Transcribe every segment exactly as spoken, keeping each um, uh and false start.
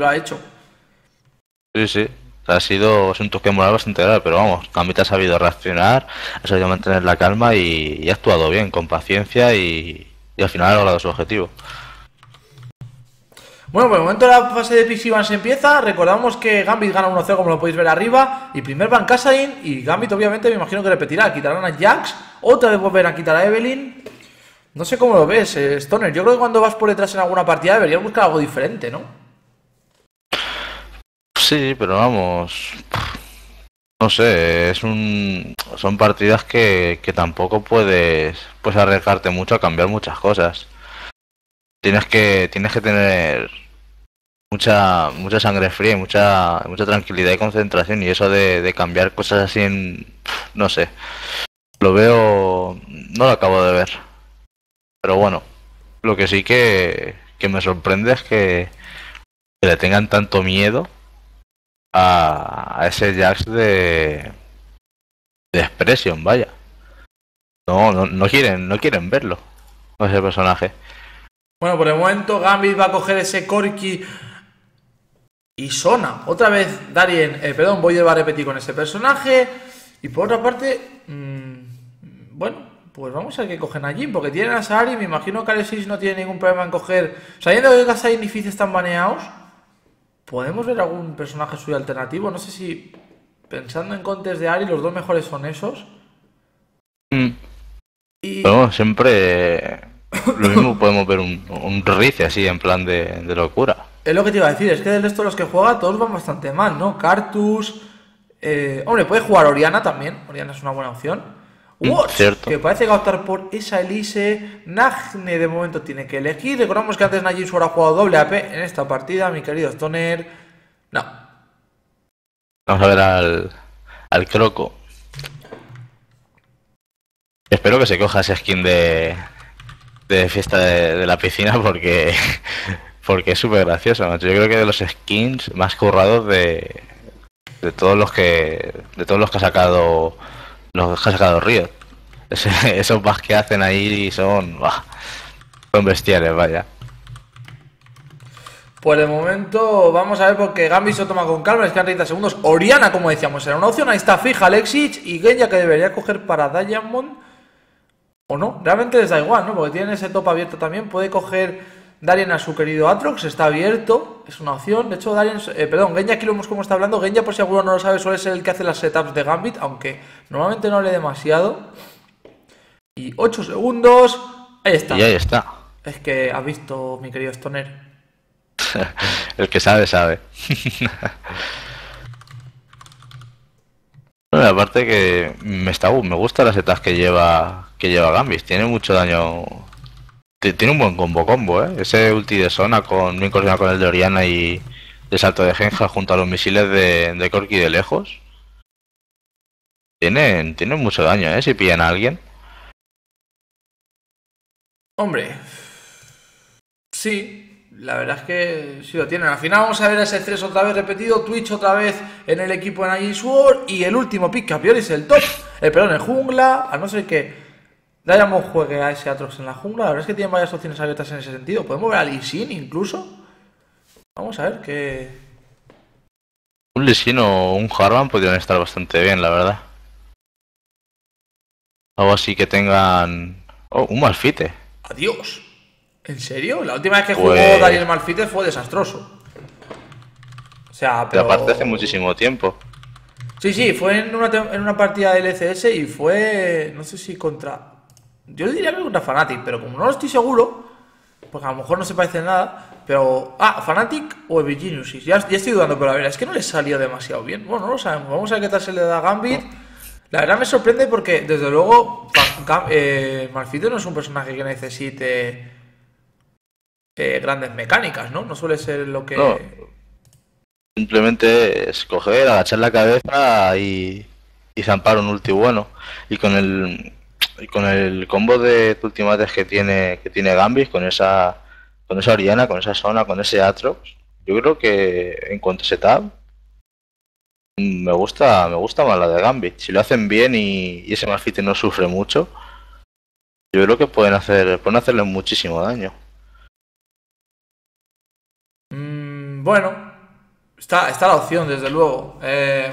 lo ha hecho. Sí, sí. Ha sido un toque moral bastante grave, pero vamos, Gambit ha sabido reaccionar, ha sabido mantener la calma y, y ha actuado bien, con paciencia y, y al final ha logrado su objetivo. Bueno, por el momento de la fase de Pixivans empieza, recordamos que Gambit gana uno cero como lo podéis ver arriba, y primer van Kassain, y Gambit obviamente me imagino que repetirá, quitarán a Jax, otra vez volverán a quitar a Evelynn. No sé cómo lo ves, eh, Stoner, yo creo que cuando vas por detrás en alguna partida deberías buscar algo diferente, ¿no? Sí, pero vamos, no sé, es un, son partidas que, que tampoco puedes pues arriesgarte mucho a cambiar muchas cosas. Tienes que tienes que tener mucha mucha sangre fría y mucha mucha tranquilidad y concentración, y eso de, de cambiar cosas así en, no sé, lo veo, no lo acabo de ver. Pero bueno, lo que sí que, que me sorprende es que, que le tengan tanto miedo a ese Jax de, de Expression, vaya. No, no, no quieren, no quieren verlo, ese personaje. Bueno, por el momento Gambit va a coger ese Corki y Sona. Otra vez Darien, eh, perdón, voy a repetir con ese personaje. Y por otra parte, mmm, bueno, pues vamos a ver qué cogen allí, porque tienen a Ahri. Me imagino que Alexis no tiene ningún problema en coger, sabiendo que Kassain y Fizz están baneados. ¿Podemos ver algún personaje suyo alternativo? No sé si, pensando en contes de Ahri, los dos mejores son esos. Mm. Y... Pero siempre lo mismo podemos ver un, un Riz así, en plan de, de locura. Es lo que te iba a decir, es que del resto de los que juega, todos van bastante mal, ¿no? Cartus... Eh... Hombre, puede jugar Orianna también, Orianna es una buena opción. Watch, cierto, que parece que va a optar por esa Elise. Najne de momento tiene que elegir. Recordamos que antes Najin Sword ha jugado doble A P en esta partida, mi querido Stoner. No. Vamos a ver al, al Croco. Espero que se coja ese skin de, de fiesta de, de la piscina, porque, porque es súper gracioso, macho. Yo creo que de los skins más currados de, de todos los que de todos los que ha sacado. Los que ha sacado Riot. Ese, esos bugs que hacen ahí son, bah, son bestiales, vaya. Por el momento vamos a ver, porque Gambit se lo toma con calma, es que han treinta segundos. Orianna, como decíamos, era una opción, ahí está fija Alexis y Genja, que debería coger para Diamond. O no, realmente les da igual, ¿no? Porque tienen ese top abierto también, puede coger Darien a su querido Aatrox, está abierto, es una opción. De hecho, Darien, eh, perdón, Genja, aquí lo vemos como está hablando. Genja, por si alguno no lo sabe, suele ser el que hace las setups de Gambit, aunque normalmente no hable demasiado. Y ocho segundos, ahí está. Y ahí está. Es que has visto, mi querido Stoner. El que sabe, sabe. Bueno, aparte que me, está, me gusta las setups que lleva, que lleva Gambit, tiene mucho daño. Tiene un buen combo combo, ¿eh? Ese ulti de Sona con bien coordinado con el de Orianna y de salto de Genja junto a los misiles de, de Corki de lejos. Tienen, tienen mucho daño, ¿eh? Si pillan a alguien. Hombre. Sí, la verdad es que sí lo tienen. Al final vamos a ver ese tres otra vez repetido. Twitch otra vez en el equipo de Najin Sword. Y el último pick que a priori es el top. Eh, perdón, el jungla, a no ser que Diamond juegue a ese Aatrox en la jungla. La verdad es que tienen varias opciones abiertas en ese sentido. Podemos ver a Lee Sin incluso. Vamos a ver qué... Un Lee Sin o un Harvan podrían estar bastante bien, la verdad. Algo así que tengan... Oh, un Malphite. Adiós. ¿En serio? La última vez que jugó pues... Darien Malphite fue desastroso. O sea, pero... pero aparte hace muchísimo tiempo. Sí, sí, fue en una, en una partida del L C S y fue... No sé si contra... Yo diría que contra Fnatic, pero como no lo estoy seguro, porque a lo mejor no se parece en nada, pero... Ah, Fnatic o Evigenius, ya, ya estoy dudando, pero la verdad es que no le salió demasiado bien. Bueno, no lo sabemos, vamos a ver qué tal se le da a Gambit. La verdad me sorprende porque, desde luego, eh, Malphite no es un personaje que necesite eh, grandes mecánicas, ¿no? No suele ser lo que... No, simplemente es coger, agachar la cabeza y, y zampar un ulti bueno. Y con el... Y con el combo de ultimates que tiene que tiene Gambit, con esa con esa Orianna, con esa Sona, con ese Aatrox, yo creo que en cuanto a setup me gusta me gusta más la de Gambit. Si lo hacen bien y, y ese Malphite no sufre mucho, yo creo que pueden hacer pueden hacerle muchísimo daño. Mm, bueno, Está, está la opción, desde luego. Eh,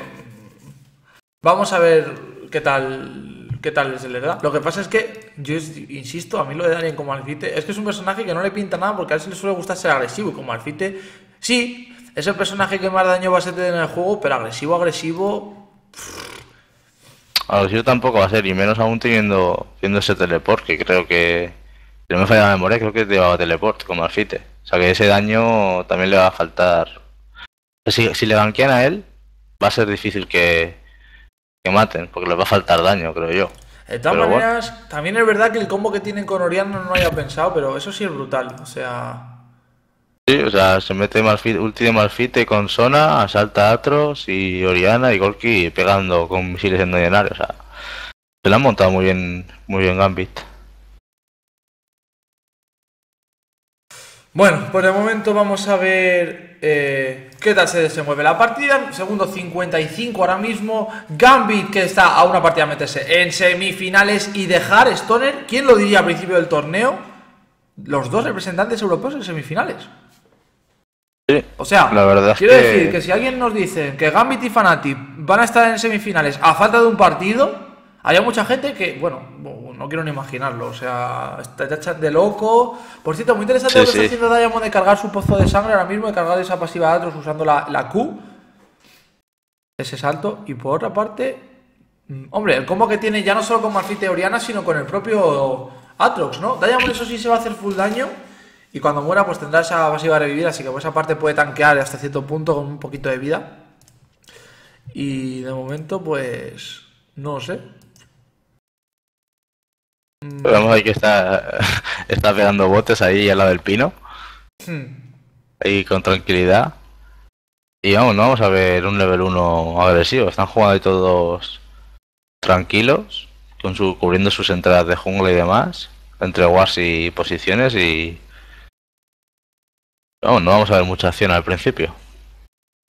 vamos a ver qué tal, qué tal se le da. Lo que pasa es que, yo insisto, a mí lo de Darien como Alfite, es que es un personaje que no le pinta nada porque a él se le suele gustar ser agresivo. Y como Alfite, sí, es el personaje que más daño va a ser en el juego, pero agresivo, agresivo... Agresivo tampoco va a ser, y menos aún teniendo, teniendo ese teleport, que creo que... Si no me falla la memoria, creo que llevaba teleport como Alfite. O sea que ese daño también le va a faltar... Si, si le banquean a él, va a ser difícil que, que maten, porque les va a faltar daño, creo yo. De todas pero maneras, bueno. También es verdad que el combo que tienen con Orianna no lo haya pensado, pero eso sí es brutal, o sea... Sí, o sea, se mete Malphite, ulti de Malphite con Sona, asalta a Aatrox y Orianna y Corki pegando con misiles en dodenario, o sea... Se lo han montado muy bien, muy bien Gambit. Bueno, pues de momento vamos a ver eh, qué tal se desenvuelve la partida. Segundo cincuenta y cinco ahora mismo. Gambit, que está a una partida de meterse en semifinales y dejar Stoner. ¿Quién lo diría al principio del torneo? Los dos representantes europeos en semifinales. Sí, o sea, la verdad quiero es que... decir que si alguien nos dice que Gambit y Fnatic van a estar en semifinales a falta de un partido, había mucha gente que, bueno, no quiero ni imaginarlo, o sea, está de loco. Por cierto, muy interesante sí, lo que sí. está haciendo Diamond de cargar su pozo de sangre ahora mismo, de cargar esa pasiva de Aatrox usando la, la Q. Ese salto. Y por otra parte, hombre, el combo que tiene ya no solo con Malphite y Orianna, sino con el propio Aatrox, ¿no? Diamond eso sí se va a hacer full daño y cuando muera pues tendrá esa pasiva de revivir, así que por esa parte puede tanquear hasta cierto punto con un poquito de vida. Y de momento pues, no sé. Pero vamos, hay que estar, estar pegando botes ahí al lado del pino. Hmm. Ahí con tranquilidad. Y vamos, no vamos a ver un level uno agresivo. Están jugando ahí todos tranquilos, con su, cubriendo sus entradas de jungla y demás, entre wards y posiciones. Y vamos, no vamos a ver mucha acción al principio.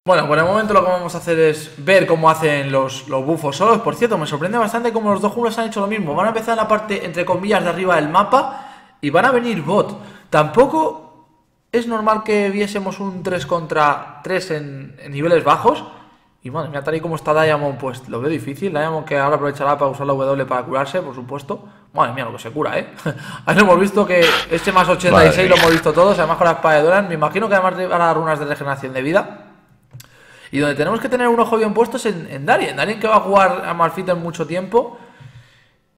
Bueno, por el momento lo que vamos a hacer es ver cómo hacen los, los bufos solos. Por cierto, me sorprende bastante cómo los dos junglas han hecho lo mismo. Van a empezar en la parte, entre comillas, de arriba del mapa y van a venir bot. Tampoco es normal que viésemos un tres contra tres en, en niveles bajos. Y madre mía, tal y como está Diamond, pues lo veo difícil. Diamond que ahora aprovechará para usar la W para curarse, por supuesto. Madre mía, lo que se cura, ¿eh? Ahí lo hemos visto que este más ochenta y seis lo hemos visto todos. Además con la espada de Doran, me imagino que además van a dar runas de regeneración de vida. Y donde tenemos que tener un ojo bien puesto es en, en Darien. Darien que va a jugar a Malphite en mucho tiempo.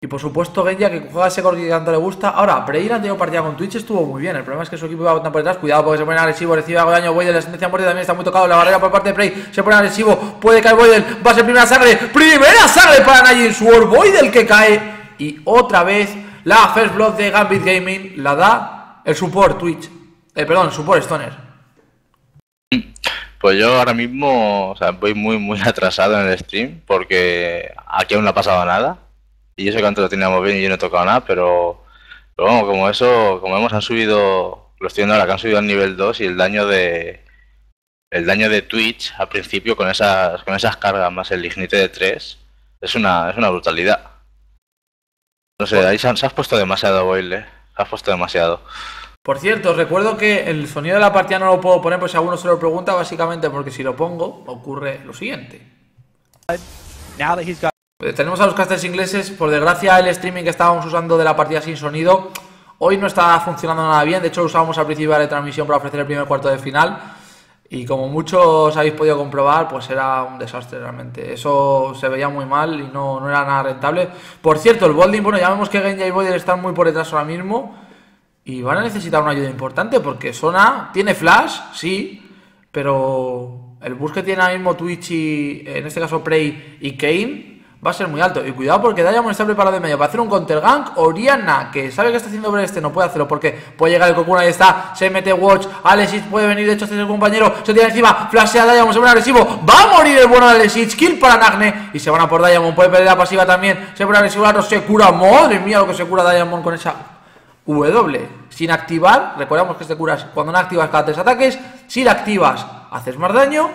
Y por supuesto Genja, que juega ese Corki que tanto le gusta. Ahora, Pereira ha tenido partida con Twitch, estuvo muy bien. El problema es que su equipo va a botar por detrás. Cuidado porque se pone agresivo, recibe algo de daño. Boydell, la sentencia a muerte también está muy tocado. La barrera por parte de Prey, se pone agresivo. Puede caer Boydell, va a ser primera sangre. ¡Primera sangre para Najin Sword! Boydell que cae. Y otra vez la First Blood de Gambit Gaming la da el support Twitch. Eh, perdón, el support Stoner. Pues yo ahora mismo, o sea, voy muy muy atrasado en el stream porque aquí aún no ha pasado nada y yo sé que antes lo teníamos bien y yo no he tocado nada, pero, pero bueno, como eso, como vemos han subido, lo estoy viendo ahora que han subido al nivel dos y el daño de el daño de Twitch al principio con esas con esas cargas más el Ignite de tres es una es una brutalidad. No sé, ahí se, han, se has puesto demasiado, Boyle, ¿eh? Se has puesto demasiado. Por cierto, os recuerdo que el sonido de la partida no lo puedo poner, pues si alguno se lo pregunta, básicamente porque si lo pongo, ocurre lo siguiente. Tenemos a los casters ingleses, por desgracia el streaming que estábamos usando de la partida sin sonido, hoy no está funcionando nada bien, de hecho lo usábamos al principio de la transmisión para ofrecer el primer cuarto de final, y como muchos habéis podido comprobar, pues era un desastre realmente. Eso se veía muy mal y no, no era nada rentable. Por cierto, el bolding, bueno, ya vemos que Genja y Boydell están muy por detrás ahora mismo, y van a necesitar una ayuda importante porque Sona tiene flash, sí, pero el bus que tiene ahora mismo Twitch y, en este caso, Prey y Kayn va a ser muy alto. Y cuidado porque Diamond está preparado de medio para hacer un counter gank. Orianna, que sabe que está haciendo ver este, no puede hacerlo porque puede llegar el Kokuna, ahí está, se mete Watch, Alex Ich puede venir, de hecho, este es el compañero, se tira encima, flashea Diamond, se pone agresivo, va a morir el bueno de Alex Ich, kill para Nagne y se van a por Diamond, puede perder la pasiva también, se pone agresivo, no se cura, madre mía lo que se cura Diamond con esa... W, sin activar, recordamos que te curas cuando no activas cada tres ataques, si la activas haces más daño.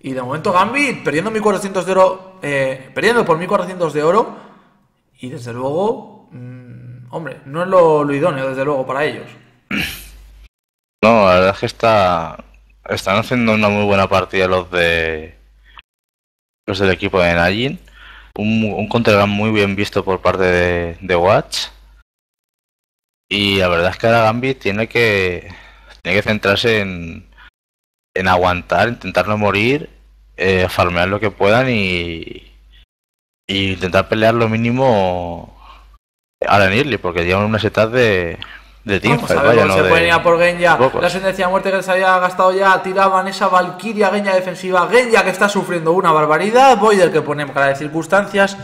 Y de momento Gambit perdiendo mil cuatrocientos de oro, eh, perdiendo por mil cuatrocientos de oro. Y desde luego, mmm, hombre, no es lo, lo idóneo desde luego para ellos. No, la verdad es que está, Están haciendo una muy buena partida los de los del equipo de Najin. Un, un contragame muy bien visto por parte de, de Watch. Y la verdad es que ahora Gambit tiene que, tiene que centrarse en, en aguantar, intentar no morir, eh, farmear lo que puedan y, y intentar pelear lo mínimo ahora en Early, porque llevan unas setas de... De tiempo, vamos a ver, vaya, no se de... pueden ir a por Genja. La sentencia de muerte que se había gastado ya. Tiraban esa Valkyria, Genja defensiva. Genja que está sufriendo una barbaridad. Voider que pone cara de circunstancias.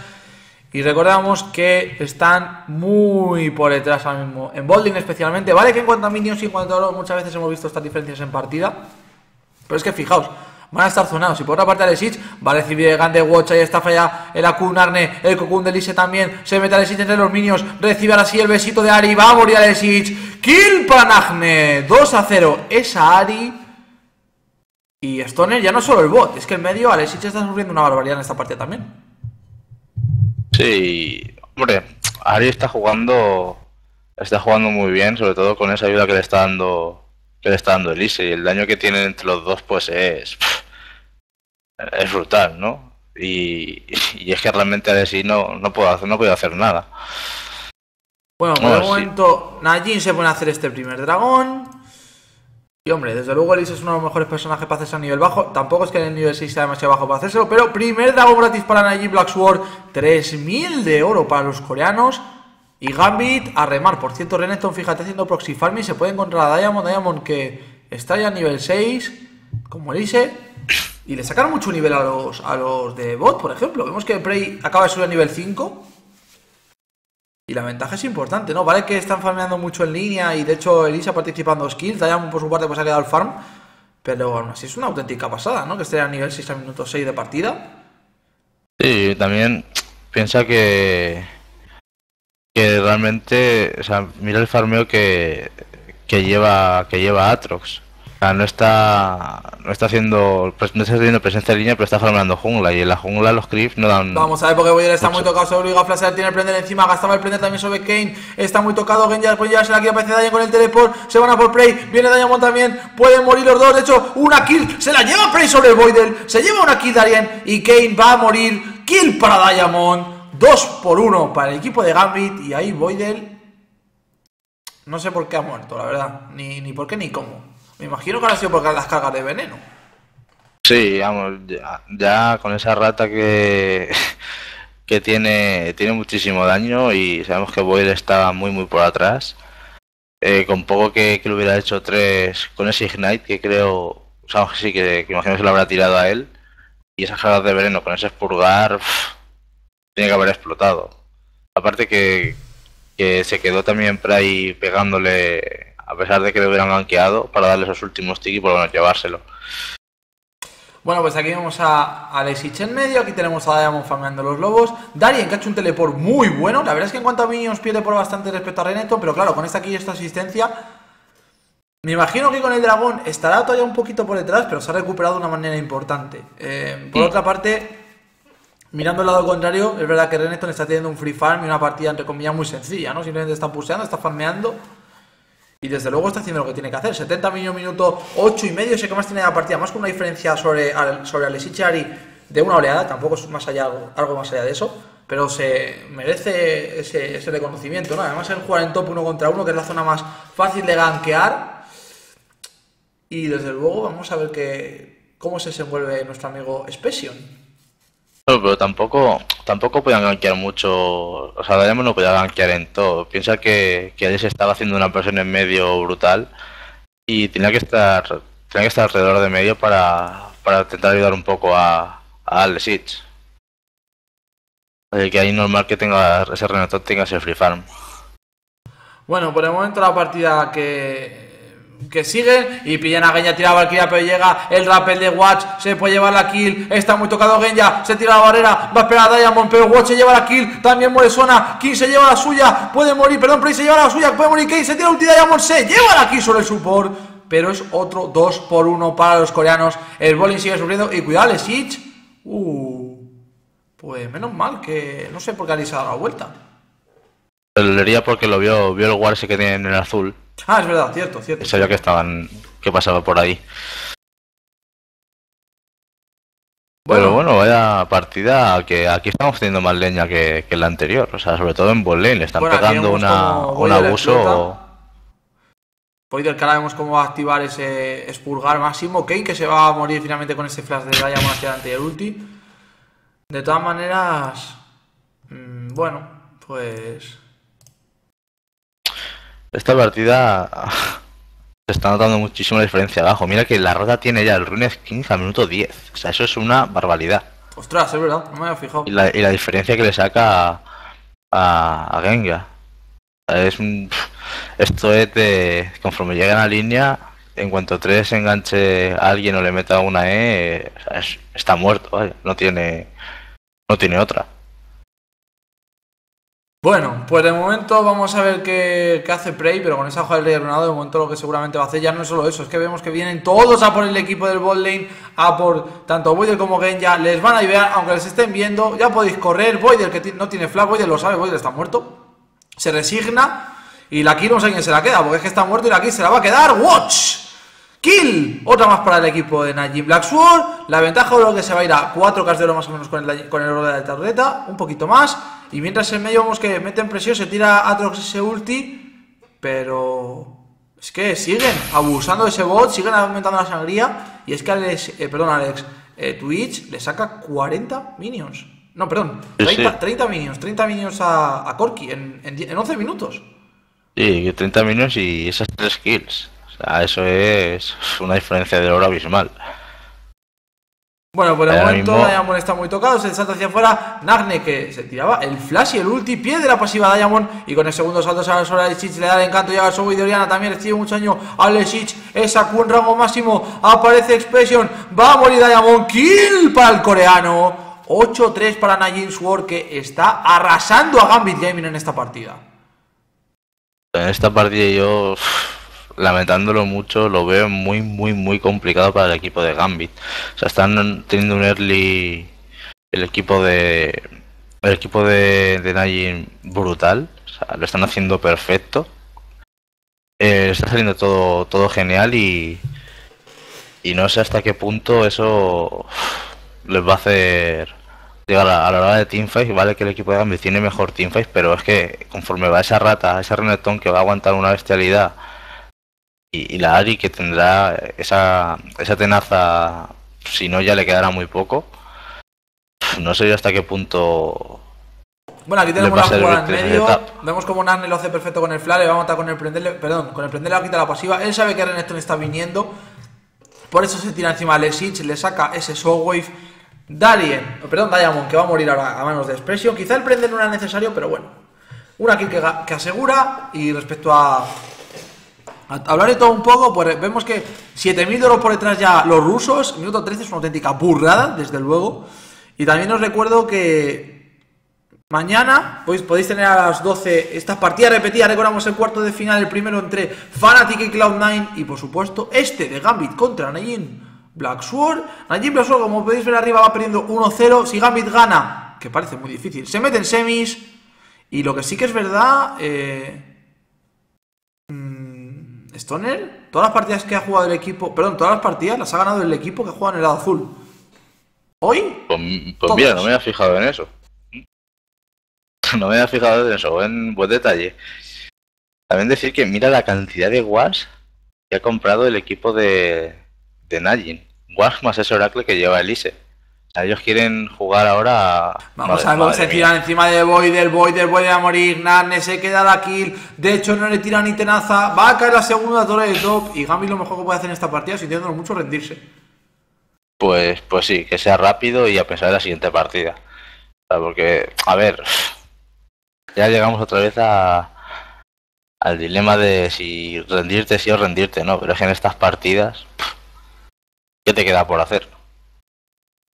Y recordamos que están muy por detrás ahora mismo. En Bolding especialmente. Vale que en cuanto a minions y en cuanto a oro, muchas veces hemos visto estas diferencias en partida. Pero es que fijaos, van a estar zonados. Y por otra parte Alex Ich va a recibir el Gante Watch. Ahí está falla el Akun Arne. El Cocoon de Elise también. Se mete Alex Ich entre los minions. Recibe ahora sí el besito de Ahri. Va a morir Alex Ich. Kill Panagne. dos a cero. Es Ahri. Y Stoner ya no solo el bot. Es que en medio Alex Ich está sufriendo una barbaridad en esta partida también. Sí. Hombre, Ahri está jugando. Está jugando muy bien. Sobre todo con esa ayuda que le está dando. Que le está dando Elise. Y el daño que tienen entre los dos pues es... Es brutal, ¿no? Y, y es que realmente a decir no, no puedo hacer, no puedo hacer nada. Bueno, por el momento Najin se pone a hacer este primer dragón. Y hombre, desde luego Elise es uno de los mejores personajes para hacerse a nivel bajo. Tampoco es que en el nivel seis sea demasiado bajo para hacérselo, pero primer dragón gratis para Najin Black Sword. tres mil de oro para los coreanos. Y Gambit a remar. Por cierto, Renekton, fíjate, haciendo proxy farming. Se puede encontrar a Diamond, Diamond que está ya a nivel seis, como Elise. Y le sacaron mucho nivel a los, a los de bot, por ejemplo. Vemos que Prey acaba de subir a nivel cinco. Y la ventaja es importante, ¿no? Vale que están farmeando mucho en línea y de hecho Elise ha participado en dos kills. Diamond por su parte pues ha quedado el farm. Pero aún así es una auténtica pasada, ¿no? Que esté a nivel seis a minuto seis de partida. Sí, también piensa que... Que realmente... O sea, mira el farmeo que, que lleva que lleva Aatrox. No está, no está haciendo no está haciendo presencia en línea, pero está farmeando jungla. Y en la jungla los creeps no dan... Vamos a ver, porque Voyager está mucho. Muy tocado, se obliga a flashear, tiene el prender encima. Gastaba el prender también sobre Kane. Está muy tocado, Genja puede llevarse la kill, aparece Diamond con el teleport. Se van a por Prey, viene Diamond también. Pueden morir los dos, de hecho, una kill. Se la lleva Prey sobre Voyager, se lleva una kill Darien. Y Kane va a morir, kill para Diamond. Dos por uno para el equipo de Gambit. Y ahí Voyager no sé por qué ha muerto, la verdad. Ni, ni por qué ni cómo. Me imagino que ahora ha sido por las cargas de veneno. Sí, vamos, ya, ya con esa rata que, que tiene tiene muchísimo daño y sabemos que Boyle estaba muy muy por atrás. Eh, con poco que, que le hubiera hecho tres con ese Ignite que creo, o sea, sí, que, que imagino que se lo habrá tirado a él. Y esas cargas de veneno con ese expurgar, pff, tiene que haber explotado. Aparte que, que se quedó también Prey pegándole... A pesar de que le hubieran gankeado para darle esos últimos tics y por lo menos llevárselo. Bueno, pues aquí vemos a Alex Ich en medio. Aquí tenemos a Diamond farmeando los lobos. Darien que ha hecho un teleport muy bueno. La verdad es que en cuanto a minions pierde por bastante respecto a Renekton. Pero claro, con esta aquí y esta asistencia... Me imagino que con el dragón estará todavía un poquito por detrás, pero se ha recuperado de una manera importante. Eh, por sí. Otra parte... Mirando el lado contrario, es verdad que Renekton está teniendo un free farm y una partida entre comillas muy sencilla, ¿no? Simplemente está puseando, está farmeando... Y desde luego está haciendo lo que tiene que hacer. setenta minutos, ocho y medio. Sé que más tiene la partida. Más que una diferencia sobre, sobre Alex Ich y Ahri de una oleada. Tampoco es más allá, algo, algo más allá de eso. Pero se merece ese, ese reconocimiento, ¿no? Además, el jugar en top uno contra uno, que es la zona más fácil de gankear. Y desde luego vamos a ver que, cómo se desenvuelve nuestro amigo Spesion. Pero, pero tampoco tampoco podían gankear mucho, o sea, Diamond no podía gankear en todo. Piensa que, que Alice estaba haciendo una presión en medio brutal y tenía que estar tenía que estar alrededor de medio para, para intentar ayudar un poco a, a Alex Ich. Así que ahí normal que tenga ese Renekton, tenga ese free farm. Bueno, por el momento la partida que... que siguen y pillan a Genja, tira a Valkyria, pero llega el rappel de Watch, se puede llevar la kill, está muy tocado Genja, se tira la barrera, va a esperar a Diamond, pero Watch se lleva la kill, también muere Sona, King se lleva la suya, puede morir, perdón, Prey se lleva la suya, puede morir Kane, se tira ulti, Diamond se lleva la kill sobre el support, pero es otro dos por uno para los coreanos, el bowling sigue sufriendo y cuidado Alex Ich, uh, pues menos mal que no sé por qué Alice ha dado la vuelta. Dolería porque lo vio, vio el guarse que tiene en el azul. Ah, es verdad, cierto, cierto. Sabía que estaban, que pasaba por ahí. Bueno, bueno, vaya partida, que aquí estamos teniendo más leña que, que la anterior, o sea, sobre todo en bot lane, le están bueno, pegando una, un abuso. Por del cara vemos cómo va a activar ese expurgar máximo, Kane que se va a morir finalmente con este flash de Diamond hacia adelante y el ulti. De todas maneras, mmm, bueno, pues... Esta partida se está notando muchísimo la diferencia abajo. Mira que la rota tiene ya el Runes quince al minuto diez. O sea, eso es una barbaridad. Ostras, es verdad, no me había fijado. Y la, y la diferencia que le saca a, a, a Genja. Es un, esto es de... Conforme llegan a línea, en cuanto tres enganche a alguien o le meta una E, o sea, es, está muerto, vaya. No tiene, no tiene otra. Bueno, pues de momento vamos a ver qué, qué hace Prey, pero con esa hoja del Rey Arruinado de momento lo que seguramente va a hacer ya no es solo eso, es que vemos que vienen todos a por el equipo del botlane, a por tanto Voidel como Genja, les van a ayudar, aunque les estén viendo, ya podéis correr, Voidel que no tiene flash, Voidel lo sabe, Voidel está muerto, se resigna y la kill no sé quién se la queda, porque es que está muerto y la kill se la va a quedar, Watch, kill, otra más para el equipo de Najin Black Sword, la ventaja de lo que se va a ir a cuatro K de oro más o menos con el, con el oro de la tarjeta, un poquito más. Y mientras en medio vemos que meten presión, se tira Aatrox ese ulti, pero es que siguen abusando de ese bot, siguen aumentando la sangría. Y es que Alex, eh, perdón Alex, eh, Twitch le saca cuarenta minions. No, perdón, treinta, treinta minions, treinta minions a, a Corki en, en, en once minutos. Sí, treinta minions y esas tres kills. O sea, eso es una diferencia de oro abismal. Bueno, por el momento Diamond está muy tocado, se salta hacia afuera, Nagne que se tiraba el flash y el ulti, pierde la pasiva de Diamond y con el segundo salto se va sobre Alex Ich, le da el encanto, llega el software de Orianna, también recibe mucho daño, Alex Ich, esa Q en rango máximo, aparece Expression, va a morir Diamond, kill para el coreano, ocho tres para Najin Sword que está arrasando a Gambit Gaming en esta partida. En esta partida yo... lamentándolo mucho, lo veo muy, muy, muy complicado para el equipo de Gambit. O sea, están teniendo un early... El equipo de... El equipo de, de Najin brutal. O sea, lo están haciendo perfecto. Eh, está saliendo todo, todo genial y... Y no sé hasta qué punto eso... Les va a hacer... Llegar a, a la hora de teamfight, vale que el equipo de Gambit tiene mejor teamfight, pero es que conforme va esa rata, ese Renekton que va a aguantar una bestialidad... Y la Ahri que tendrá esa, esa tenaza, si no ya le quedará muy poco. No sé yo hasta qué punto... Bueno, aquí tenemos la jugada en medio, vemos como Narne lo hace perfecto con el flash, le va a matar con el prenderle, perdón, con el prenderle quita la pasiva, él sabe que Renekton está viniendo, por eso se tira encima a Lesich, le saca ese Shockwave, Darien, perdón, Diamond, que va a morir ahora a manos de Expression, quizá el prender no era necesario, pero bueno, una kill que, que asegura, y respecto a... Hablar de todo un poco, pues vemos que siete mil de oro por detrás ya los rusos, minuto trece es una auténtica burrada, desde luego. Y también os recuerdo que mañana pues, podéis tener a las doce estas partidas repetidas, recordamos el cuarto de final, el primero entre Fnatic y Cloud nueve y por supuesto este de Gambit contra Najin Black Sword. Najin Black Sword, como podéis ver arriba, va perdiendo uno cero, si Gambit gana, que parece muy difícil, se mete en semis y lo que sí que es verdad... Eh... Stoner, todas las partidas que ha jugado el equipo, perdón, todas las partidas las ha ganado el equipo que juega en el lado azul. ¿Hoy? Pues, pues mira, no me había fijado en eso. No me había fijado en eso, buen, buen detalle. También decir que mira la cantidad de W A S que ha comprado el equipo de, de Najin. W A S más ese Oracle que lleva Elise. Ellos quieren jugar ahora... Vamos a ver, se tiran encima de Voidel, Voidel vuelve a morir, Narne se queda la kill, de hecho no le tira ni tenaza, va a caer la segunda torre de top y Gambit lo mejor que puede hacer en esta partida es intentándolo mucho rendirse. Pues pues sí, que sea rápido y a pensar en la siguiente partida. Porque, a ver, ya llegamos otra vez a, al dilema de si rendirte sí o rendirte no, pero es que en estas partidas, ¿qué te queda por hacer?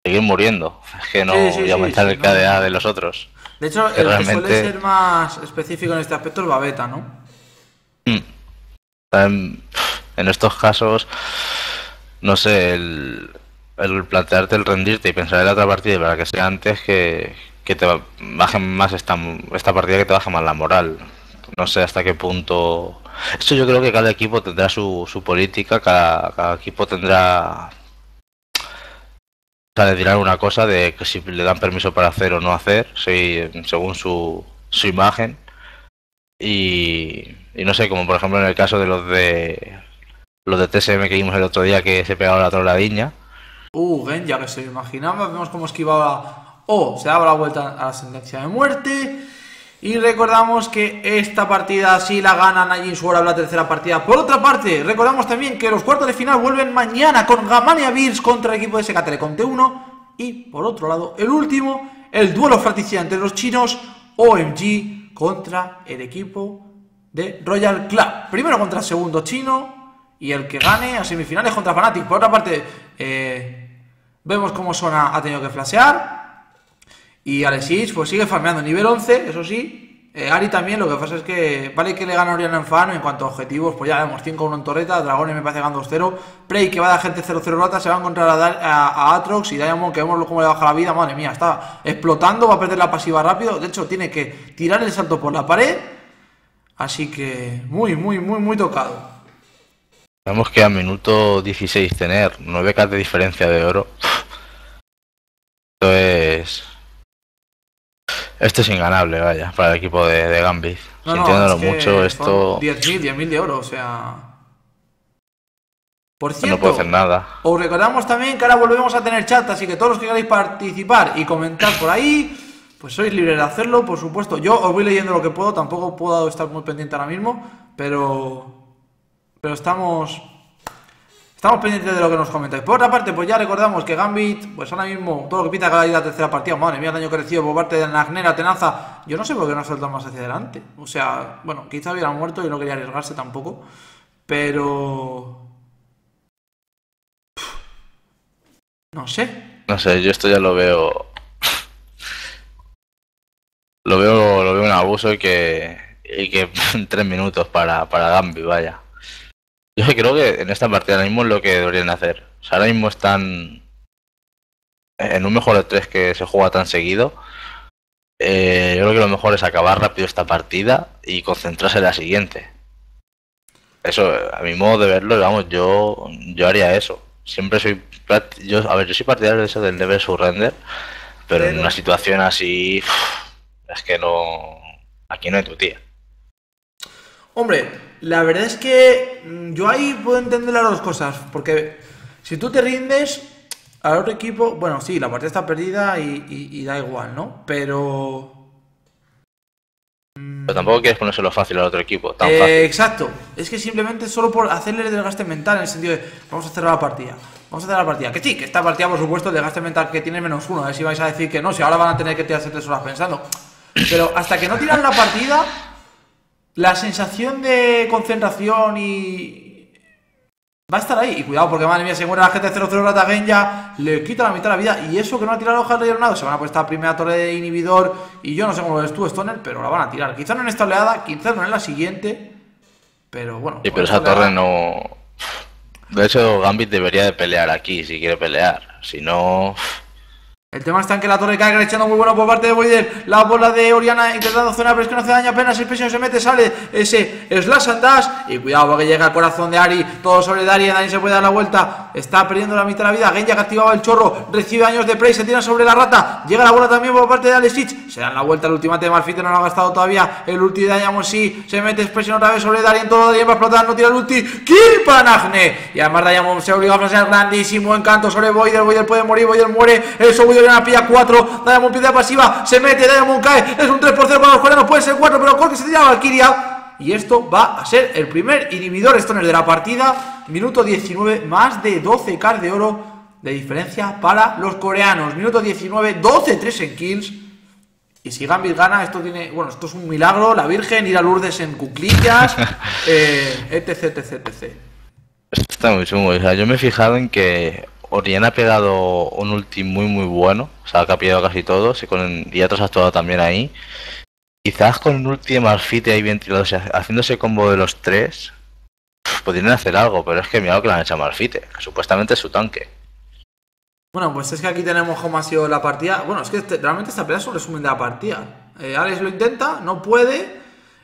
Seguir muriendo, es que no sí, sí, voy a aumentar sí, sí, el no. K D A de los otros. De hecho, que el realmente... que suele ser más específico en este aspecto es Baveta, ¿no? En, en estos casos, no sé, el, el plantearte el rendirte y pensar en la otra partida para que sea antes que, que te bajen más esta, esta partida, que te baje más la moral. No sé hasta qué punto... Esto yo creo que cada equipo tendrá su, su política, cada, cada equipo tendrá... O sea, le dirán una cosa de que si le dan permiso para hacer o no hacer, si, según su, su imagen. Y, y no sé, como por ejemplo en el caso de los de los de T S M que vimos el otro día, que se pegaron la troladiña. Uh, Genja, que se imaginaba, vemos cómo esquivaba, o oh, se daba la vuelta a la sentencia de muerte. Y recordamos que esta partida, si la gana Najin Sword, la tercera partida. Por otra parte, recordamos también que los cuartos de final vuelven mañana con Gamania Bears contra el equipo de S K Telecom T uno. Y por otro lado, el último, el duelo fratricida entre los chinos, O M G contra el equipo de Royal Club. Primero contra el segundo chino y el que gane a semifinales contra Fnatic. Por otra parte, eh, vemos cómo Sona ha tenido que flashear. Y Alex Ich pues sigue farmeando nivel once, eso sí. eh, Ahri también, lo que pasa es que vale que le gana a Orianna en fan, en cuanto a objetivos pues ya vemos cinco uno en torreta, Dragones me parece que van dos cero, Prey que va a dar gente cero cero rata, se va a encontrar a, a, a Aatrox, y Diamond que vemos cómo le baja la vida, madre mía, está explotando, va a perder la pasiva rápido, de hecho tiene que tirar el salto por la pared, así que muy, muy, muy, muy tocado. Vemos que a minuto dieciséis tener nueve K de diferencia de oro, esto es... Esto es inganable, vaya, para el equipo de, de Gambit. No, Sintiéndolo no, es que mucho, esto... diez mil de oro, o sea... Por cierto, no puedo hacer nada. Os recordamos también que ahora volvemos a tener chat, así que todos los que queráis participar y comentar por ahí, pues sois libres de hacerlo, por supuesto. Yo os voy leyendo lo que puedo, tampoco puedo estar muy pendiente ahora mismo, pero... Pero estamos... Estamos pendientes de lo que nos comentáis. Por otra parte, pues ya recordamos que Gambit, pues ahora mismo, todo lo que pita que va a ir a la tercera partida, madre mía, el daño que recibe por parte de Nagnera, Tenaza, yo no sé por qué no ha saltado más hacia adelante. O sea, bueno, quizá hubiera muerto y no quería arriesgarse tampoco, pero... No sé. No sé, yo esto ya lo veo... Lo veo, lo veo un abuso y que... Y que tres minutos para, para Gambit, vaya. Yo creo que en esta partida ahora mismo es lo que deberían hacer. O sea, ahora mismo están en un mejor de tres que se juega tan seguido. Eh, yo creo que lo mejor es acabar rápido esta partida y concentrarse en la siguiente. Eso, a mi modo de verlo, vamos, yo yo haría eso. Siempre soy... Yo, a ver, yo soy partidario de eso del never surrender, pero en una situación así... Es que no... Aquí no hay tu tía. Hombre... La verdad es que yo ahí puedo entender las dos cosas, porque si tú te rindes al otro equipo, bueno, sí, la partida está perdida y, y, y da igual, ¿no? Pero... Pero tampoco quieres ponérselo fácil al otro equipo, tan eh, fácil. Exacto, es que simplemente solo por hacerle el desgaste mental, en el sentido de, vamos a cerrar la partida, vamos a cerrar la partida. Que sí, que esta partida, por supuesto, el desgaste mental que tiene menos uno, a ver si vais a decir que no, si ahora van a tener que tirarse tres horas pensando. Pero hasta que no tiran la partida... La sensación de concentración y... Va a estar ahí. Y cuidado, porque madre mía, se muere la gente cero cero rata Genja, le quita la mitad de la vida. Y eso que no ha tirado hoja del rellenado. Se van a poner esta primera torre de inhibidor. Y yo no sé cómo lo ves tú, Stoner, pero la van a tirar. Quizás no en esta oleada, quizás no en la siguiente. Pero bueno. Sí, pero esa oleada... torre no... De hecho, Gambit debería de pelear aquí, si quiere pelear. Si no... El tema está en que la torre cae echando muy bueno por parte de Voider. La bola de Orianna intentando zonar, pero es que no hace daño apenas. El presión se mete, sale ese slash and dash. Y cuidado porque llega al corazón de Ahri. Todo sobre Darien, Ahri se puede dar la vuelta. Está perdiendo la mitad de la vida. Genja que activaba el chorro. Recibe daños de Prey, se tira sobre la rata. Llega la bola también por parte de Alex Ich. Se dan la vuelta el ultimate de Malphite, no lo ha gastado todavía. El ulti de Diamond sí. Se mete presión otra vez sobre Darien. Todo Darien va a explotar, no tira el ulti. ¡Kill para Nagne! Y además Diamond se obliga a flashear. Grandísimo encanto sobre Voider. Voider puede morir, Voider muere. Eso Voider Orianna pilla cuatro, Diamond pide pasiva, se mete, Diamond cae, es un tres por cero para los coreanos, puede ser cuatro, pero Corki se tira a Valkyria. Y esto va a ser el primer inhibidor Stoner de la partida, minuto diecinueve, más de doce K de oro de diferencia para los coreanos, minuto diecinueve, doce tres en kills. Y si Gambit gana, esto tiene, bueno, esto es un milagro, la Virgen, ir a Lourdes en cuclillas, eh, etc, etc, etc. Está muy chungo, o sea, yo me he fijado en que... Orianna ha pegado un ulti muy muy bueno, o sea que ha pillado casi todos, y con Aatrox ha actuado también ahí. Quizás con un ulti de Malphite ahí ventilado, o sea, haciéndose combo de los tres, podrían hacer algo, pero es que mira lo que le han hecho a Malphite, que supuestamente es su tanque. Bueno, pues es que aquí tenemos cómo ha sido la partida. Bueno, es que este, realmente esta pelea es un resumen de la partida. Eh, Alex lo intenta, no puede,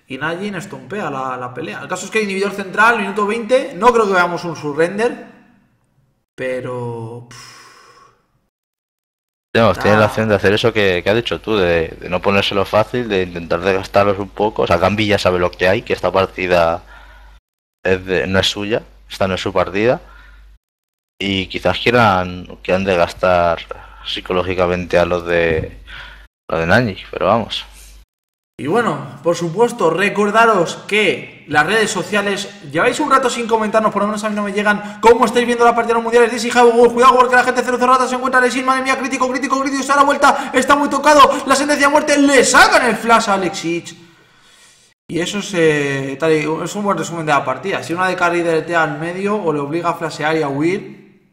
y Najin estompea la, la pelea. El caso es que el inhibidor central, minuto veinte, no creo que veamos un surrender. Pero... Pff. No, ah. Tiene la opción de hacer eso que, que has dicho tú, de, de no ponérselo fácil, de intentar desgastarlos un poco. O sea, Gambi ya sabe lo que hay, que esta partida es de, no es suya, esta no es su partida. Y quizás quieran, quieran desgastar psicológicamente a los de, los de Nanji, pero vamos. Y bueno, por supuesto, recordaros que las redes sociales, lleváis un rato sin comentarnos, por lo menos a mí no me llegan, cómo estáis viendo la partida de los mundiales. Dice, cuidado porque la gente cero cero rata se encuentra, Lesin, madre mía, crítico, crítico, crítico, está a la vuelta, está muy tocado, la sentencia de muerte, le sacan el flash a Alex Ich. Y eso es, eh, tal y, es un buen resumen de la partida. Si una de carry deletea al medio o le obliga a flashear y a huir,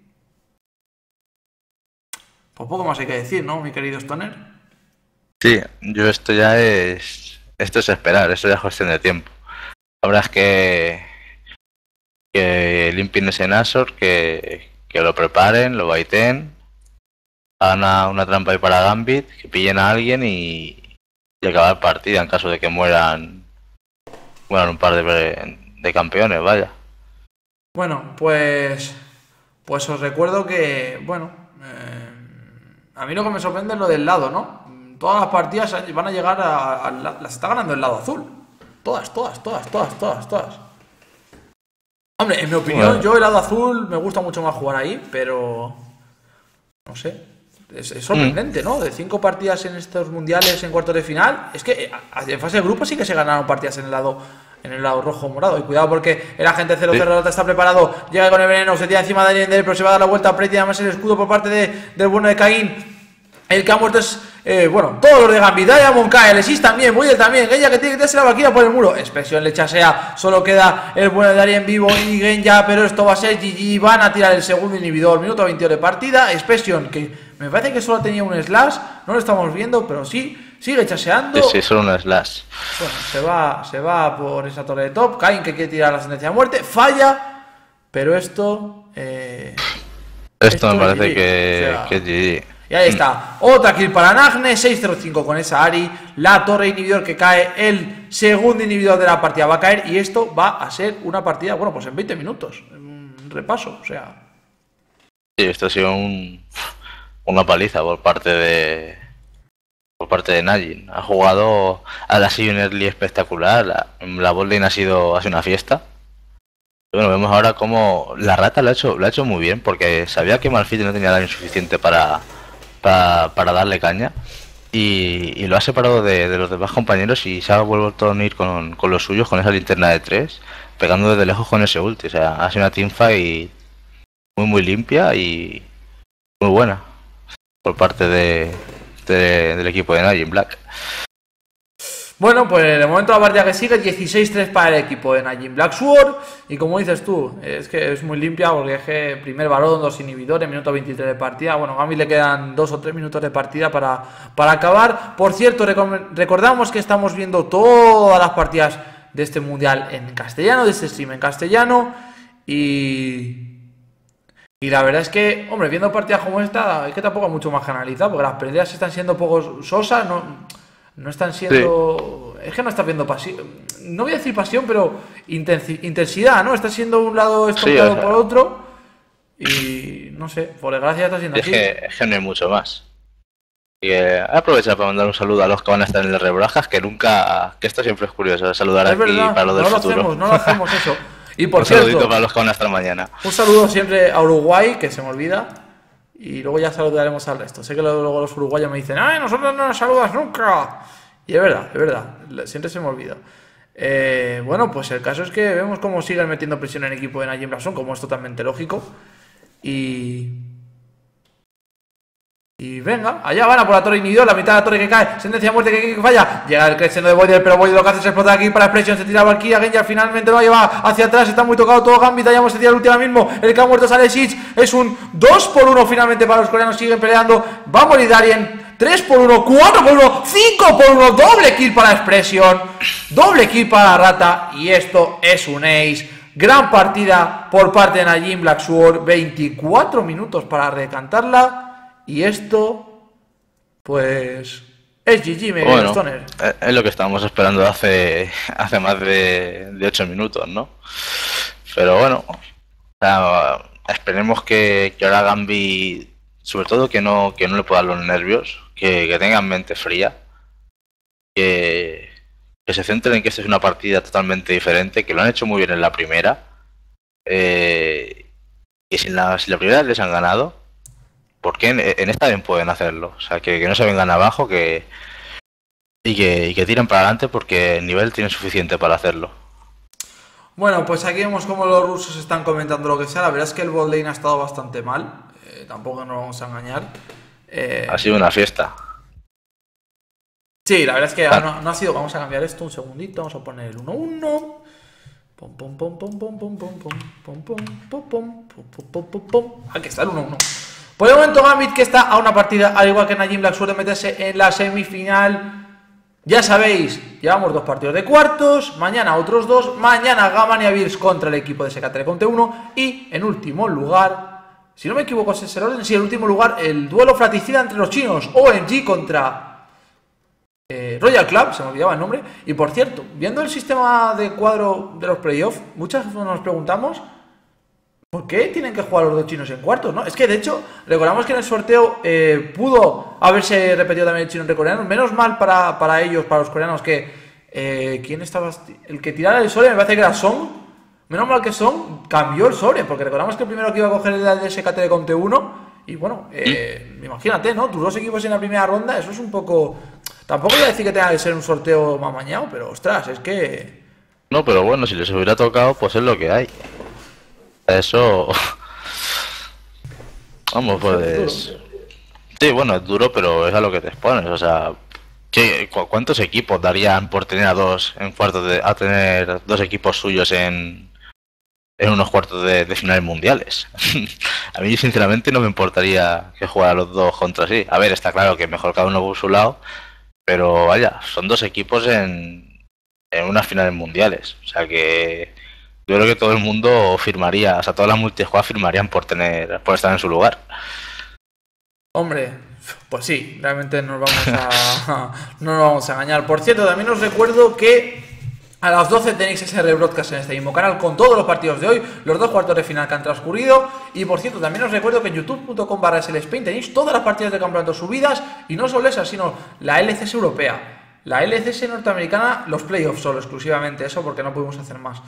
pues poco más hay que decir, ¿no, mi querido Stoner? Sí, yo esto ya es... Esto es esperar, esto ya es cuestión de tiempo. La verdad es que... Que limpien ese Nashor, que, que lo preparen, lo baiten, hagan una, una trampa ahí para Gambit, que pillen a alguien y, y acabar partida en caso de que mueran... Mueran un par de, de campeones, vaya. Bueno, pues... Pues os recuerdo que... Bueno... Eh, a mí lo que me sorprende es lo del lado, ¿no? Todas las partidas van a llegar a, a, a... Las está ganando el lado azul. Todas, todas, todas, todas, todas, todas. Hombre, en mi opinión, bueno. Yo el lado azul me gusta mucho más jugar ahí, pero... No sé. Es, es sorprendente, mm. ¿no? De cinco partidas en estos mundiales en cuartos de final. Es que en fase de grupo sí que se ganaron partidas en el lado en el lado rojo morado. Y cuidado porque el agente cero cero está preparado. Llega con el veneno, se tira encima de Darien, pero se va a dar la vuelta. Pretty, además el escudo por parte de, del bueno de Caín. El que ha muerto es... Eh, bueno, todos los de Gambit, Diamond cae, Alexis también, Moide también, Genja que tiene que tirarse la vaquilla por el muro. Expresión le chasea, solo queda el bueno de Darien vivo y Genja, pero esto va a ser G G, van a tirar el segundo inhibidor, minuto veintidós de partida. Expresión que me parece que solo tenía un slash, no lo estamos viendo, pero sí, sigue chaseando. Sí, sí, solo un slash. Bueno, se va, se va por esa torre de top, Cain que quiere tirar la sentencia de muerte, falla, pero esto... Eh, esto, esto me parece G G, que, o sea, que es G G. Y ahí está, otra kill para Nagne, seis cero cinco con esa Ahri, la torre inhibidor que cae, el segundo inhibidor de la partida va a caer y esto va a ser una partida, bueno, pues en veinte minutos, un repaso, o sea... Sí, esto ha sido un, una paliza por parte de por parte de Najin, ha jugado a la Sion Early espectacular, la, la botlane ha sido, ha sido una fiesta. Bueno, vemos ahora cómo la rata lo ha hecho, lo ha hecho muy bien, porque sabía que Malphite no tenía daño suficiente para... Para, para darle caña y, y lo ha separado de, de los demás compañeros y se ha vuelto a unir con, con los suyos con esa linterna de tres, pegando desde lejos con ese ulti. O sea, ha sido una teamfight muy muy limpia y muy buena por parte de, de, del equipo de Najin Black. Bueno, pues de momento la partida que sigue, dieciséis tres para el equipo de Najin Black Sword. Y como dices tú, es que es muy limpia porque es que primer varón, dos inhibidores, minuto veintitrés de partida. Bueno, a Gambit le quedan dos o tres minutos de partida para, para acabar. Por cierto, recordamos que estamos viendo todas las partidas de este mundial en castellano, de este stream en castellano. Y... Y la verdad es que, hombre, viendo partidas como esta, es que tampoco hay mucho más que analizar porque las peleas están siendo poco sosas, no... No están siendo... Sí. Es que no estás viendo pasión... No voy a decir pasión, pero intensidad, ¿no? Está siendo un lado estropeado sí, por otro y... No sé, por desgracia está siendo es así. Que, es que no hay mucho más. Y eh, aprovecha para mandar un saludo a los que van a estar en las rebrajas, que nunca... Que esto siempre es curioso, saludar es aquí verdad, para los del no lo futuro. Hacemos, no lo hacemos eso. Y por un cierto, saludito para los que van a estar mañana. Un saludo siempre a Uruguay, que se me olvida. Y luego ya saludaremos al resto. Sé que luego los uruguayos me dicen, ¡ay, nosotros no nos saludas nunca! Y es verdad, es verdad. Siempre se me olvida. Eh, bueno, pues el caso es que vemos cómo siguen metiendo presión en el equipo de Najin Black Sword, como es totalmente lógico. Y... Y venga, allá van a por la torre inhibidor, la mitad de la torre que cae, sentencia de muerte que, que, que falla. Llega el creciendo de Void, pero Void lo que hace es explotar aquí para Expression, se tira Valkyria, Genja finalmente lo lleva hacia atrás, está muy tocado todo Gambit, Diamond se tira el último mismo, el que ha muerto sale Sitch, es un dos por uno finalmente para los coreanos, siguen peleando, va a morir Darien, tres por uno, cuatro por uno, cinco por uno, doble kill para Expression, doble kill para la rata y esto es un ace. Gran partida por parte de Najin Black Sword, veinticuatro minutos para recantarla. Y esto, pues, es G G, me bueno, Stoner. Es lo que estábamos esperando hace hace más de, de ocho minutos, ¿no? Pero bueno, o sea, esperemos que, que ahora Gambit sobre todo que no, que no le puedan los nervios, que, que tengan mente fría, que, que se centren en que esta es una partida totalmente diferente, que lo han hecho muy bien en la primera, eh, y si en la, si la primera les han ganado, ¿por qué en, en esta también pueden hacerlo? O sea, que, que no se vengan abajo, que y, que y que tiren para adelante porque el nivel tiene suficiente para hacerlo. Bueno, pues aquí vemos cómo los rusos están comentando lo que sea. La verdad es que el botlane ha estado bastante mal. Eh, tampoco nos vamos a engañar. Eh... Ha sido una fiesta. Sí, la verdad es que no, no ha sido... Vamos a cambiar esto un segundito. Vamos a poner el uno uno. Pom, pom, pom, pom, pom, pom, pom, pom, pom, pom, pom, pom, pom, pom. Aquí está el uno uno. Por el momento Gambit, que está a una partida, al igual que Najin Black Sword, de meterse en la semifinal. Ya sabéis, llevamos dos partidos de cuartos, mañana otros dos, mañana Gamania Bears contra el equipo de S K Telecom T uno y en último lugar, si no me equivoco ese es el orden, sí, en último lugar el duelo fratricida entre los chinos, O M G contra eh, Royal Club, se me olvidaba el nombre. Y por cierto, viendo el sistema de cuadro de los playoffs, muchas veces nos preguntamos ¿por qué tienen que jugar los dos chinos en cuartos? ¿No? Es que de hecho, recordamos que en el sorteo eh, pudo haberse repetido también el chino entre coreanos. Menos mal para, para ellos, para los coreanos, que... Eh, ¿Quién estaba? El que tirara el sobre me parece que era Song. Menos mal que Song cambió el sobre, porque recordamos que el primero que iba a coger era el de S K Telecom T uno. Y bueno, eh, ¿Mm? imagínate, ¿no? Tus dos equipos en la primera ronda, eso es un poco... Tampoco voy a decir que tenga que ser un sorteo mamañado, pero ostras, es que... No, pero bueno, si les hubiera tocado, pues es lo que hay. Eso... Vamos, pues... Sí, bueno, es duro, pero es a lo que te expones, o sea... ¿qué, cu ¿Cuántos equipos darían por tener a dos en cuartos de... a tener dos equipos suyos en... en unos cuartos de, de finales mundiales? A mí, sinceramente, no me importaría que jugara los dos contra sí. A ver, está claro que mejor cada uno por su lado, pero vaya, son dos equipos en... en unas finales mundiales, o sea que... Yo creo que todo el mundo firmaría, o sea, todas las multijugadas firmarían por tener, por estar en su lugar. Hombre, pues sí, realmente nos vamos a, no nos vamos a engañar. Por cierto, también os recuerdo que a las doce tenéis ese rebroadcast en este mismo canal con todos los partidos de hoy, los dos cuartos de final que han transcurrido. Y por cierto, también os recuerdo que en youtube punto com barra S L Spain tenéis todas las partidas de campeonato subidas y no solo esas, sino la L C S europea, la L C S norteamericana, los playoffs solo, exclusivamente eso, porque no pudimos hacer más.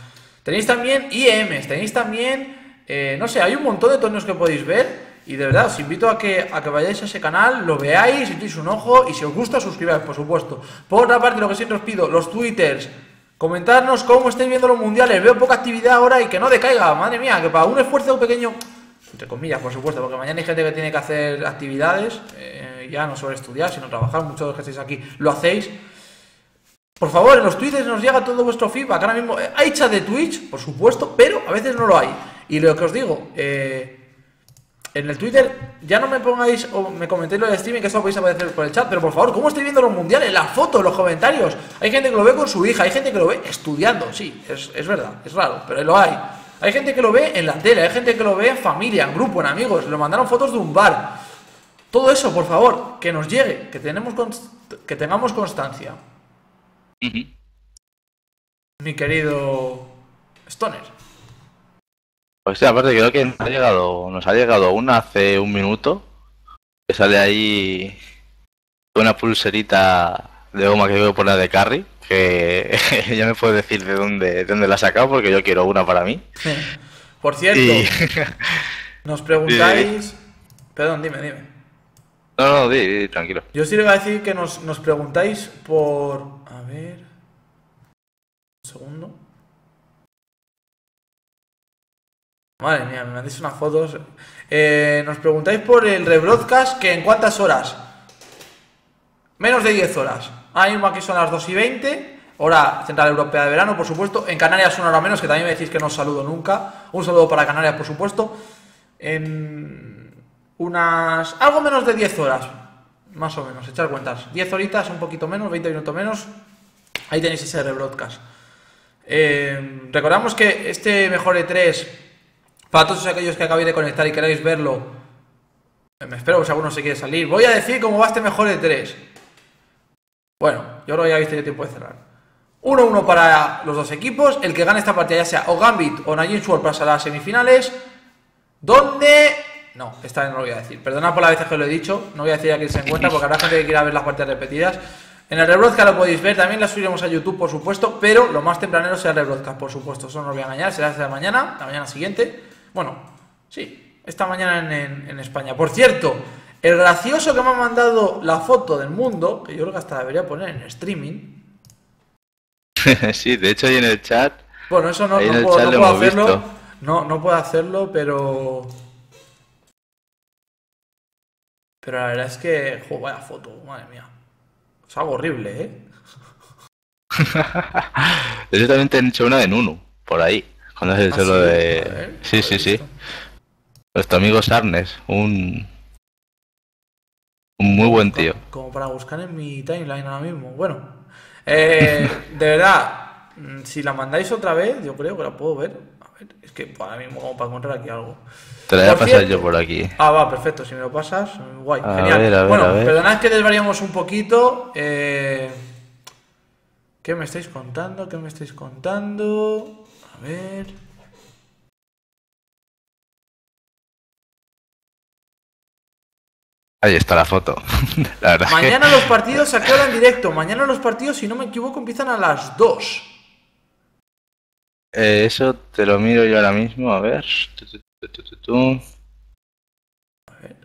Tenéis también I E Ms, tenéis también, eh, no sé, hay un montón de torneos que podéis ver. Y de verdad, os invito a que, a que vayáis a ese canal, lo veáis, echéis un ojo. Y si os gusta, suscribáis, por supuesto. Por otra parte, lo que siempre os pido, los twitters, comentarnos cómo estáis viendo los mundiales. Veo poca actividad ahora y que no decaiga, madre mía, que para un esfuerzo pequeño, entre comillas, por supuesto, porque mañana hay gente que tiene que hacer actividades, eh, ya no solo estudiar, sino trabajar, muchos de los que estáis aquí lo hacéis. Por favor, en los tweets nos llega todo vuestro feedback. Ahora mismo hay chat de Twitch, por supuesto, pero a veces no lo hay. Y lo que os digo, eh, en el Twitter ya no me pongáis o me comentéis lo de streaming, que eso podéis aparecer por el chat, pero por favor, ¿cómo estáis viendo los mundiales? Las fotos, los comentarios. Hay gente que lo ve con su hija, hay gente que lo ve estudiando, sí, es, es verdad, es raro, pero lo hay. Hay gente que lo ve en la tele, hay gente que lo ve en familia, en grupo, en amigos, le mandaron fotos de un bar. Todo eso, por favor, que nos llegue, que, tenemos que tengamos constancia. Mi querido Stoner. Pues sí, aparte creo que nos ha llegado, nos ha llegado una hace un minuto, que sale ahí una pulserita de goma que veo por la de Carry, que ya me puede decir de dónde, de dónde la ha sacado, porque yo quiero una para mí. Por cierto, y... nos preguntáis... Sí. Perdón, dime, dime. No, no, di, di, tranquilo. Yo sí le iba a decir que nos, nos preguntáis por... A ver... Un segundo. Madre mía, me mandáis unas fotos. Eh, nos preguntáis por el rebroadcast, que en cuántas horas. Menos de diez horas. Ahora mismo aquí son las dos y veinte. Hora Central Europea de verano, por supuesto. En Canarias una hora menos, que también me decís que no os saludo nunca. Un saludo para Canarias, por supuesto. En... unas... algo menos de diez horas, más o menos, echar cuentas, diez horitas, un poquito menos, veinte minutos menos. Ahí tenéis ese rebroadcast. eh, Recordamos que este Mejor E tres, para todos aquellos que acabéis de conectar y queráis verlo, eh, me espero que si alguno se quiere salir. Voy a decir cómo va este Mejor E tres. Bueno, yo creo que ya habéis tenido tiempo de cerrar. Uno uno para los dos equipos. El que gane esta partida, ya sea o Gambit o Najin Sword, pasará a semifinales, donde... No, esta no lo voy a decir. Perdona por las veces que lo he dicho. No voy a decir a quién se encuentra porque habrá gente que quiera ver las partidas repetidas. En el rebroadcast lo podéis ver. También las subiremos a YouTube, por supuesto. Pero lo más tempranero será el rebroadcast, por supuesto. Eso no os voy a engañar. Será esta mañana, la mañana siguiente. Bueno, sí, esta mañana en, en, en España. Por cierto, el gracioso que me ha mandado la foto del mundo, que yo creo que hasta debería poner en streaming. Sí, de hecho, ahí en el chat. Bueno, eso no, no puedo, no puedo hacerlo. Visto. No, no puedo hacerlo, pero. Pero la verdad es que... Jo, vaya foto, madre mía. Es algo horrible, ¿eh? Yo también te he hecho una de Nunu, por ahí. Cuando has hecho ¿Ah, lo sí? de... Ver, sí, sí, sí. Nuestro amigo Sarnes, un... un muy buen tío. Como, como para buscar en mi timeline ahora mismo. Bueno, eh, de verdad, si la mandáis otra vez, yo creo que la puedo ver. A ver, es que ahora mismo como para encontrar aquí algo. Te la voy a pasar yo por aquí. Ah, va, perfecto. Si me lo pasas, guay. A genial. Ver, a ver, bueno, perdonad que desvariamos un poquito. Eh... ¿Qué me estáis contando? ¿Qué me estáis contando? A ver... Ahí está la foto. La verdad mañana es que... los partidos se acaban en directo. Mañana los partidos, si no me equivoco, empiezan a las dos. Eh, eso te lo miro yo ahora mismo. A ver... A ver.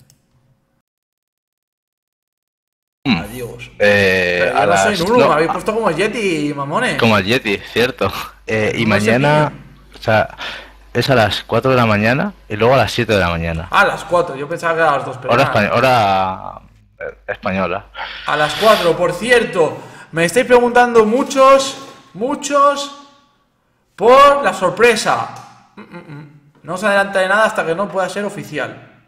Mm. Adiós. Eh, a no las... soy Nunu, no. Me habéis puesto como Yeti, mamones. Como Yeti, cierto. Eh, y no mañana, o sea, es a las cuatro de la mañana y luego a las siete de la mañana. A las cuatro, yo pensaba que era a las dos, pero hora, españ hora española. A las cuatro, por cierto, me estáis preguntando muchos, muchos por la sorpresa. Mm -mm. No se adelanta de nada hasta que no pueda ser oficial.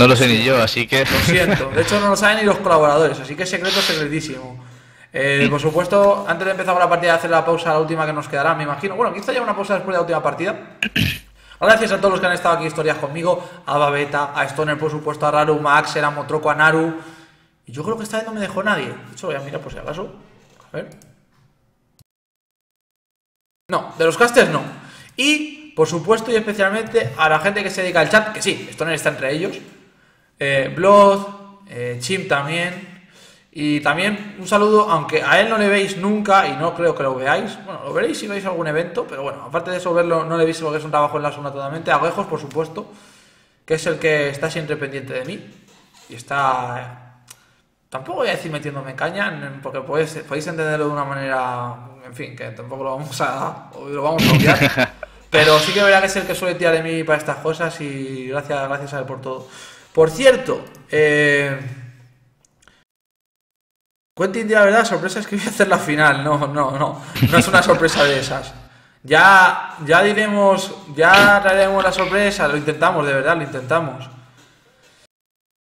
No lo sé ni yo, así que... Lo siento, de hecho no lo saben ni los colaboradores, así que secreto secretísimo. Eh, por supuesto, antes de empezar con la partida, hacer la pausa, la última que nos quedará, me imagino. Bueno, quizá ya una pausa después de la última partida. Gracias a todos los que han estado aquí historias conmigo, a Baveta, a Stoner, por supuesto, a Raru, Max, a Motroco, a Naru. Y yo creo que esta vez no me dejó nadie. De hecho, voy a mirar por si acaso. A ver. No, de los casters no. Y, por supuesto, y especialmente a la gente que se dedica al chat, que sí, Stoner está entre ellos, eh, Blood, eh, Chim también, y también un saludo, aunque a él no le veis nunca y no creo que lo veáis, bueno, lo veréis si veis algún evento, pero bueno, aparte de eso verlo no le veis porque es un trabajo en la zona totalmente, a Agujos, por supuesto, que es el que está siempre pendiente de mí, y está... Tampoco voy a decir metiéndome caña, porque podéis, podéis entenderlo de una manera, en fin, que tampoco lo vamos a, lo vamos a obviar. Pero sí que verá que es el que suele tirar de mí para estas cosas y gracias, gracias a él por todo. Por cierto, eh, Quentin, la verdad, sorpresa es que voy a hacer la final. No, no, no, no es una sorpresa de esas. Ya, ya diremos, ya traeremos la sorpresa, lo intentamos, de verdad, lo intentamos.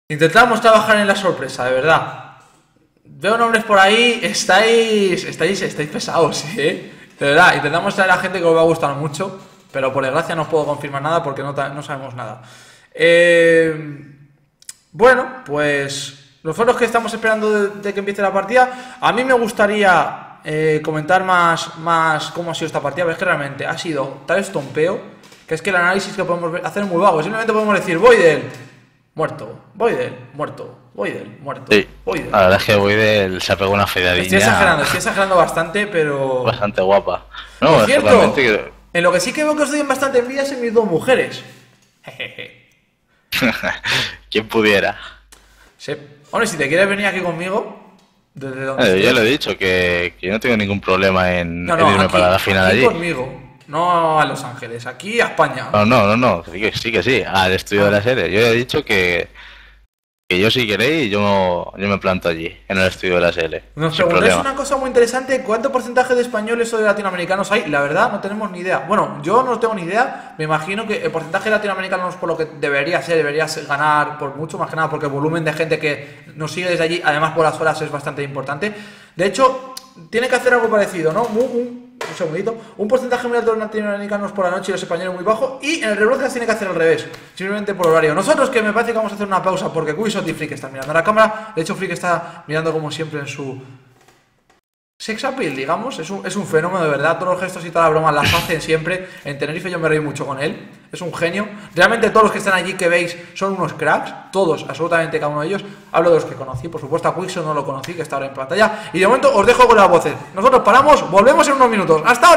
Intentamos trabajar en la sorpresa, de verdad. Veo nombres por ahí, estáis, estáis, estáis pesados, ¿eh? De verdad, intentamos traer a gente que os va a gustar mucho, pero por desgracia no os puedo confirmar nada porque no, no sabemos nada. Eh, bueno, pues nosotros que estamos esperando de, de que empiece la partida, a mí me gustaría eh, comentar más, más cómo ha sido esta partida, pero es que realmente ha sido tal estompeo, que es que el análisis que podemos hacer es muy vago, simplemente podemos decir, voy de él. Muerto, Voidel, muerto, Voidel, muerto, sí. Voidel. La verdad es que Voidel se ha pegado una feidadilla. Estoy exagerando, estoy exagerando bastante, pero... Bastante guapa. No, por cierto, realmente... en lo que sí que veo que os doy bastante envidia es en mis dos mujeres. Jejeje. Quien pudiera. Sí. Bueno, si te quieres venir aquí conmigo, ¿desde dónde? Eh, ya lo he dicho, que, que yo no tengo ningún problema en, no, no, en irme aquí, para la final aquí allí. Conmigo. No a Los Ángeles, aquí a España. No, no, no, no. Sí, que sí, que sí al estudio ah. de la serie. Yo he dicho que, que yo si queréis, yo, yo me planto allí, en el estudio de la serie. Nos preguntáis una cosa muy interesante, ¿cuánto porcentaje de españoles o de latinoamericanos hay? La verdad, no tenemos ni idea. Bueno, yo no tengo ni idea, me imagino que el porcentaje de latinoamericanos por lo que debería ser, debería ser ganar por mucho, más que nada porque el volumen de gente que nos sigue desde allí, además por las horas es bastante importante. De hecho, tiene que hacer algo parecido, ¿no? Muy, muy, Un segundito, un porcentaje muy alto de los latinoamericanos por la noche y los españoles muy bajo. Y en el rebroadcast tiene que hacer al revés, simplemente por horario. Nosotros, que me parece que vamos a hacer una pausa porque Quisot y Frick están mirando a la cámara. De hecho, Frick está mirando como siempre en su sex appeal, digamos, es un, es un fenómeno de verdad. Todos los gestos y todas las bromas las hacen siempre. En Tenerife yo me reí mucho con él, es un genio. Realmente todos los que están allí que veis son unos cracks, todos, absolutamente cada uno de ellos. Hablo de los que conocí, por supuesto a Quixo no lo conocí, que está ahora en pantalla. Y de momento os dejo con las voces. Nosotros paramos, volvemos en unos minutos. ¡Hasta ahora!